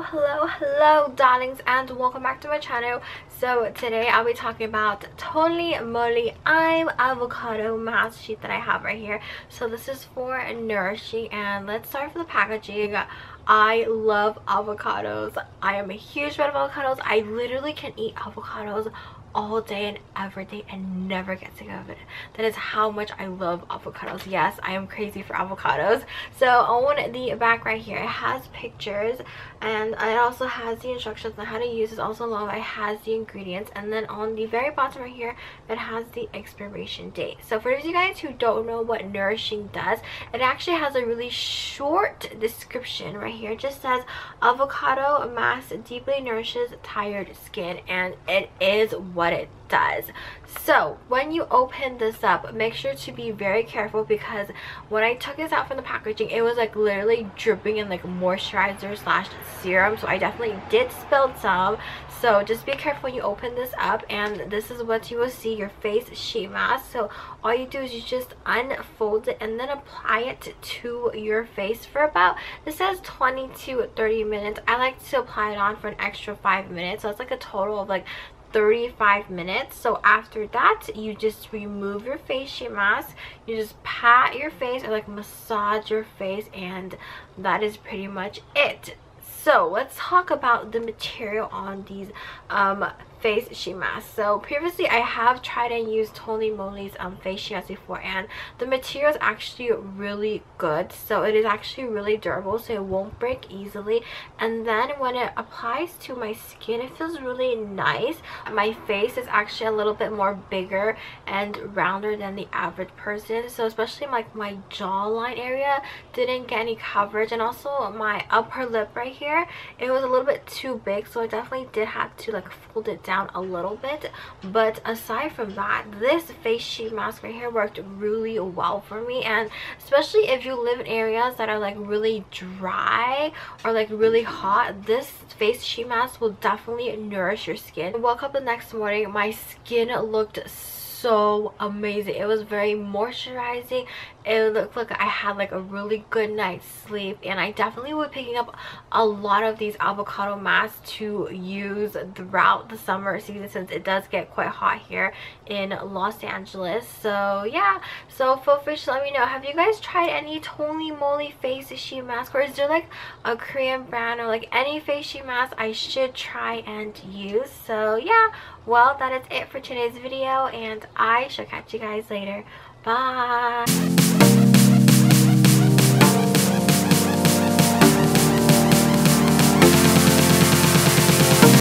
Hello darlings and welcome back to my channel. So today I'll be talking about Tony Moly I'm Avocado mask sheet that I have right here. So this is for nourishing, and let's start with the packaging. I love avocados. I am a huge fan of avocados. I literally can eat avocados all day and every day and never get sick of it. That is how much I love avocados. Yes, I am crazy for avocados. So on the back right here, it has pictures, and it also has the instructions on how to use it. Also along it has the ingredients, and then on the very bottom right here, it has the expiration date. So for those of you guys who don't know what nourishing does, it actually has a really short description right here. It just says avocado mask deeply nourishes tired skin, and it is what it does. So when you open this up, make sure to be very careful, because when I took this out from the packaging, it was like literally dripping in like moisturizer slash serum, so I definitely did spill some. So just be careful when you open this up, and this is what you will see, your face sheet mask. So all you do is you just unfold it and then apply it to your face for about, this says 20 to 30 minutes. I like to apply it on for an extra 5 minutes, so it's like a total of like 35 minutes. So after that, you just remove your face sheet mask, you just pat your face or like massage your face, and that is pretty much it. So let's talk about the material on these face sheet mask. So previously I have tried and used Tony Moly's face sheet mask before, and the material is actually really good. So it is actually really durable, so it won't break easily, and then when it applies to my skin, it feels really nice. My face is actually a little bit more bigger and rounder than the average person, so especially like my jawline area didn't get any coverage, and also my upper lip right here, it was a little bit too big, so I definitely did have to like fold it down a little bit. But aside from that, this face sheet mask right here worked really well for me, and especially if you live in areas that are like really dry or like really hot, this face sheet mask will definitely nourish your skin. I woke up the next morning, my skin looked so amazing. It was very moisturizing. It looked like I had like a really good night's sleep, and I definitely will be picking up a lot of these avocado masks to use throughout the summer season, since it does get quite hot here in Los Angeles. So yeah, so feel free to let me know, have you guys tried any Tony Moly face sheet mask, or is there like a Korean brand or like any face sheet mask I should try and use? So yeah, well, that is it for today's video, and I shall catch you guys later. Bye.